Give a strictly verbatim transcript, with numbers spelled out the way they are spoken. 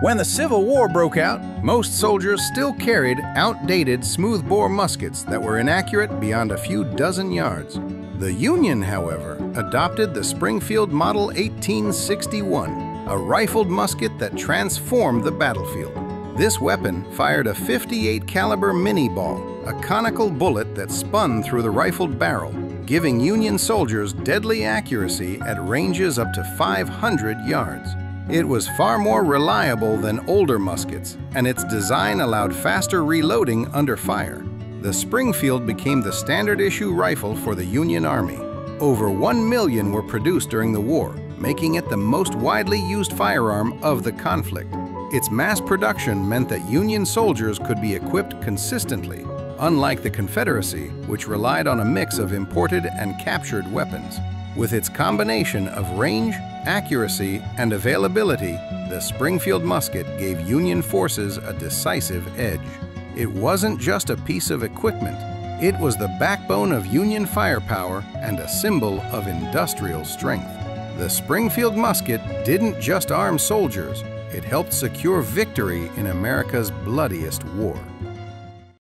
When the Civil War broke out, most soldiers still carried outdated smoothbore muskets that were inaccurate beyond a few dozen yards. The Union, however, adopted the Springfield Model eighteen sixty-one, a rifled musket that transformed the battlefield. This weapon fired a fifty-eight caliber Minié ball, a conical bullet that spun through the rifled barrel, giving Union soldiers deadly accuracy at ranges up to five hundred yards. It was far more reliable than older muskets, and its design allowed faster reloading under fire. The Springfield became the standard-issue rifle for the Union Army. Over one million were produced during the war, making it the most widely used firearm of the conflict. Its mass production meant that Union soldiers could be equipped consistently, unlike the Confederacy, which relied on a mix of imported and captured weapons. With its combination of range, accuracy, and availability, the Springfield musket gave Union forces a decisive edge. It wasn't just a piece of equipment. It was the backbone of Union firepower and a symbol of industrial strength. The Springfield musket didn't just arm soldiers, it helped secure victory in America's bloodiest war.